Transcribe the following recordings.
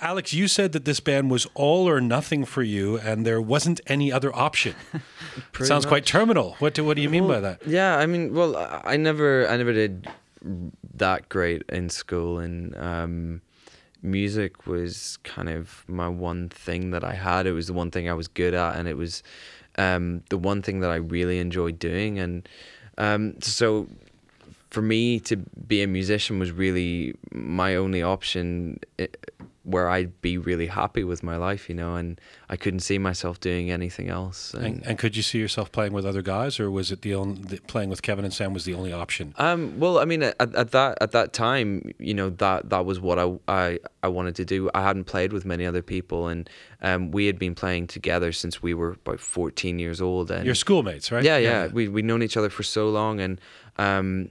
Alex, you said that this band was all or nothing for you and there wasn't any other option. Sounds quite terminal. What do you mean by that? Yeah, I mean, well, I never did that great in school, and music was kind of my one thing that I had. It was the one thing I was good at, and it was the one thing that I really enjoyed doing. And so for me to be a musician was really my only option where I'd be really happy with my life, you know, and I couldn't see myself doing anything else. And could you see yourself playing with other guys, or was it the only, playing with Kevin and Sam was the only option? Well, I mean, at that time, you know, that was what I wanted to do. I hadn't played with many other people, and we had been playing together since we were about 14 years old. And your schoolmates, right? Yeah, yeah. We'd known each other for so long, and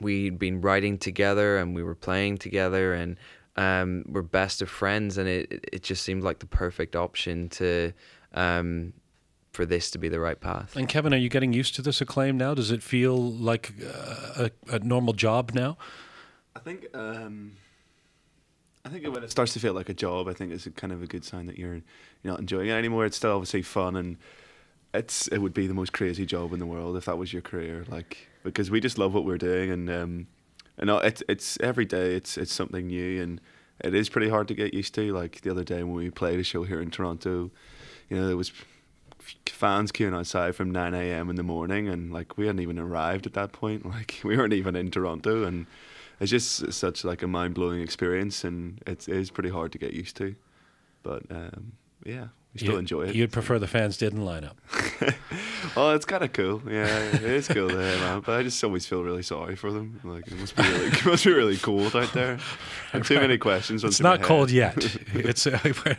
we'd been writing together and we were playing together, and we're best of friends, and it just seemed like the perfect option to for this to be the right path. And Kevin, are you getting used to this acclaim now? Does it feel like a normal job now? I think when it starts to feel like a job, I think it's kind of a good sign that you're not enjoying it anymore. It's still obviously fun, and it would be the most crazy job in the world if that was your career, like, because we just love what we're doing, and it's every day it's something new, and it is pretty hard to get used to. Like the other day when we played a show here in Toronto, you know, there was fans queuing outside from 9 a.m. in the morning, and like we hadn't even arrived at that point, like we weren't even in Toronto, and it's just such like a mind-blowing experience, and it is pretty hard to get used to, but yeah. We still enjoy it. You'd prefer the fans didn't line up. Well, it's kind of cool. Yeah, it is cool to have them, but I just always feel really sorry for them. Like it must be really cold out there. Too many questions. It's not cold yet. It's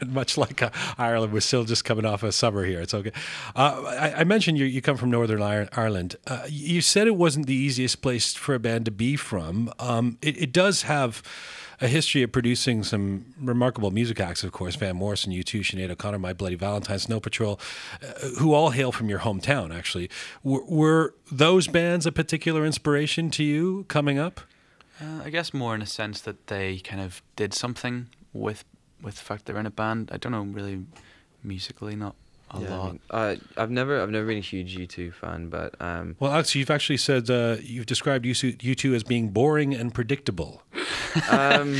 much like Ireland. We're still just coming off a summer here. It's okay. I mentioned you come from Northern Ireland. You said it wasn't the easiest place for a band to be from. It does have a history of producing some remarkable music acts, of course, Van Morrison, U2, Sinead O'Connor, My Bloody Valentine, Snow Patrol, who all hail from your hometown, actually. Were those bands a particular inspiration to you coming up? I guess more in a sense that they kind of did something with the fact they're in a band. I don't know, really musically, not a lot. I mean, I've never been a huge U2 fan, but well, Alex, you've actually said you've described U2 as being boring and predictable. I'm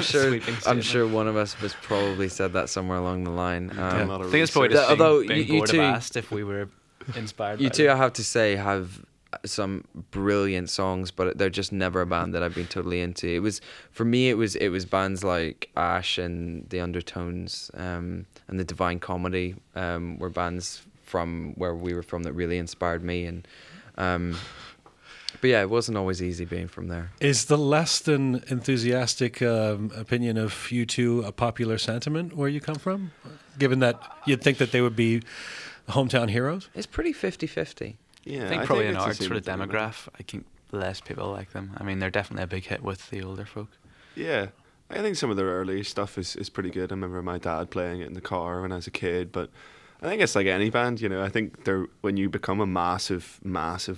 sure one of us has probably said that somewhere along the line. I think it's probably just being asked if we were inspired. U2, I have to say, have some brilliant songs, but they're just never a band that I've been totally into. It was for me, it was bands like Ash and The Undertones and The Divine Comedy were bands from where we were from that really inspired me, and but yeah, it wasn't always easy being from there. Is the less than enthusiastic opinion of U2 a popular sentiment where you come from, given that you'd think that they would be hometown heroes? It's pretty 50-50. Yeah, I think probably in our sort of demographic, I think less people like them. I mean, they're definitely a big hit with the older folk. Yeah, I think some of their early stuff is pretty good. I remember my dad playing it in the car when I was a kid, but I think it's like any band, you know. I think when you become a massive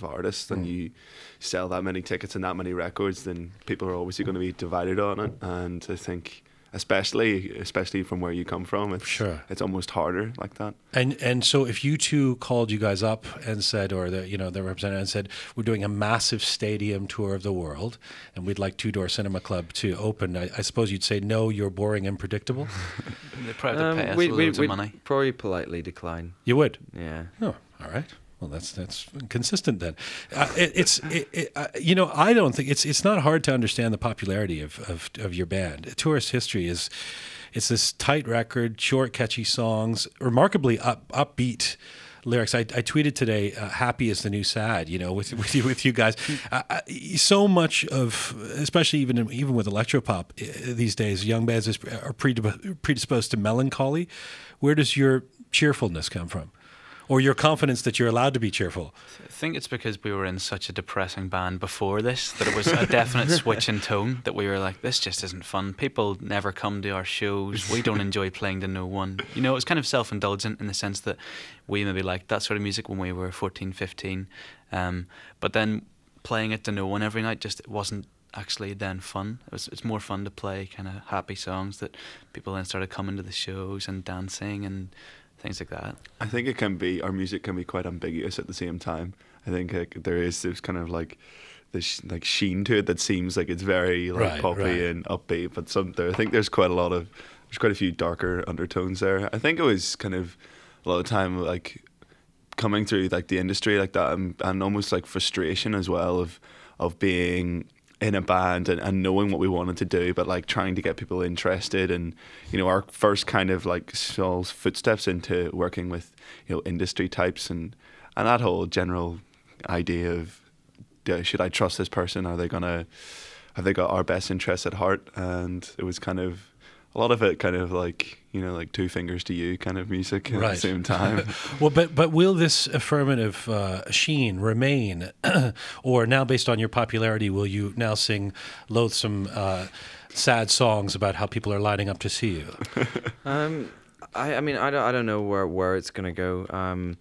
artist and you sell that many tickets and that many records, then people are obviously going to be divided on it. And I think, especially from where you come from, it's almost harder like that. And so if U2 called you guys up and said, or the, you know, the representative and said, we're doing a massive stadium tour of the world and we'd like Two Door Cinema Club to open, I suppose you'd say, no, you're boring and predictable? They'd probably pay us loads of money. Probably politely decline. You would? Yeah. Oh, all right. Well, that's consistent then. You know, I don't think it's not hard to understand the popularity of your band. Tourist history is, it's this tight record, short, catchy songs, remarkably upbeat lyrics. I tweeted today, happy is the new sad, you know, with you guys. So much of, especially even with electropop these days, young bands are predisposed to melancholy. Where does your cheerfulness come from? Or your confidence that you're allowed to be cheerful? I think it's because we were in such a depressing band before this that it was a definite switch in tone, that we were like, this just isn't fun. People never come to our shows. We don't enjoy playing to no one. You know, it's kind of self-indulgent in the sense that we maybe liked that sort of music when we were 14, 15. But then playing it to no one every night just wasn't actually then fun. It's more fun to play kind of happy songs that people then started coming to the shows and dancing and things like that. I think it can be, our music can be quite ambiguous at the same time. I think there is this kind of like this like sheen to it that seems like it's very like poppy and upbeat, but I think there's quite a lot of, there's quite a few darker undertones there. I think it was kind of a lot of time like coming through like the industry like that, and almost like frustration as well of being in a band and knowing what we wanted to do, but like trying to get people interested. And you know, our first kind of like small footsteps into working with, you know, industry types and that whole general idea of, should I trust this person? Are they gonna, have they got our best interests at heart? And it was kind of a lot of it kind of like, you know, like Two Fingers to You kind of music at the same time. Well, but will this affirmative sheen remain? Or now, based on your popularity, will you now sing loathsome, sad songs about how people are lining up to see you? I mean, I don't know where it's gonna go.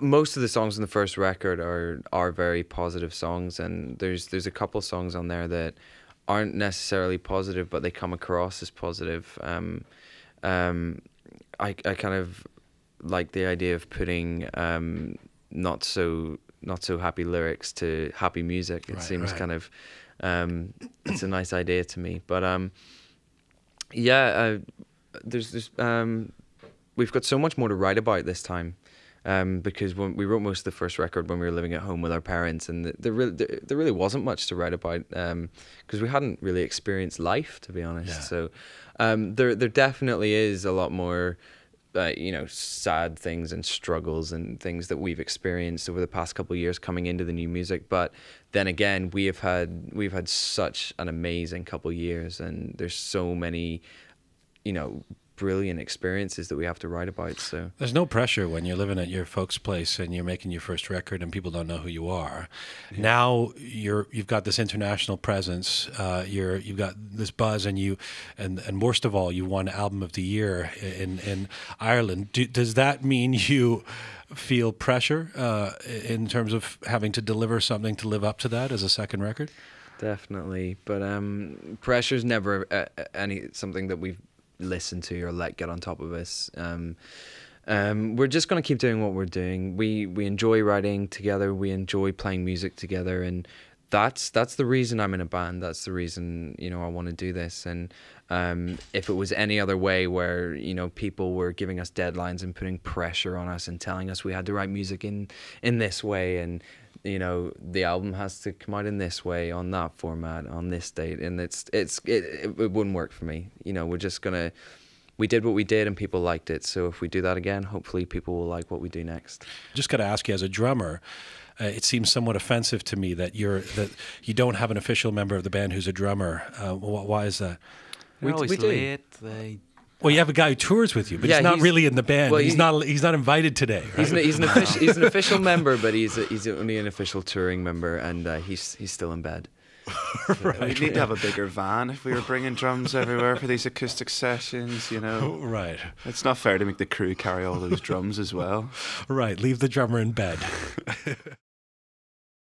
Most of the songs in the first record are very positive songs, and there's a couple songs on there that aren't necessarily positive, but they come across as positive. I kind of like the idea of putting not so happy lyrics to happy music. It seems kind of it's a nice idea to me. But yeah, there's we've got so much more to write about this time. Because when we wrote most of the first record when we were living at home with our parents, and there really wasn't much to write about, because we hadn't really experienced life, to be honest. Yeah. So there definitely is a lot more, you know, sad things and struggles and things that we've experienced over the past couple of years coming into the new music. But then again, we've had such an amazing couple of years, and there's so many, you know, brilliant experiences that we have to write about. So there's no pressure when you're living at your folks' place and you're making your first record and people don't know who you are. Yeah. Now you've got this international presence, you've got this buzz, and worst of all, you won Album of the Year in Ireland. Does that mean you feel pressure in terms of having to deliver something to live up to that as a second record? Definitely, but pressure's never something that we've listen to or let get on top of us. We're just going to keep doing what we're doing. We enjoy writing together, we enjoy playing music together, and that's the reason I'm in a band. That's the reason, you know, I want to do this. And if it was any other way where, you know, people were giving us deadlines and putting pressure on us and telling us we had to write music in this way, and you know, the album has to come out in this way, on that format, on this date, and it wouldn't work for me. You know, we're just gonna, we did what we did and people liked it, so if we do that again, hopefully people will like what we do next. Just gotta ask you, as a drummer, it seems somewhat offensive to me that you don't have an official member of the band who's a drummer. Why is that? Well, you have a guy who tours with you, but yeah, he's not really in the band. Well, he's not invited today. Right? He's an official member, but he's only an official touring member, and he's still in bed. Right. We'd need to have a bigger van if we were bringing drums everywhere for these acoustic sessions, you know. Right. It's not fair to make the crew carry all those drums as well. Right. Leave the drummer in bed.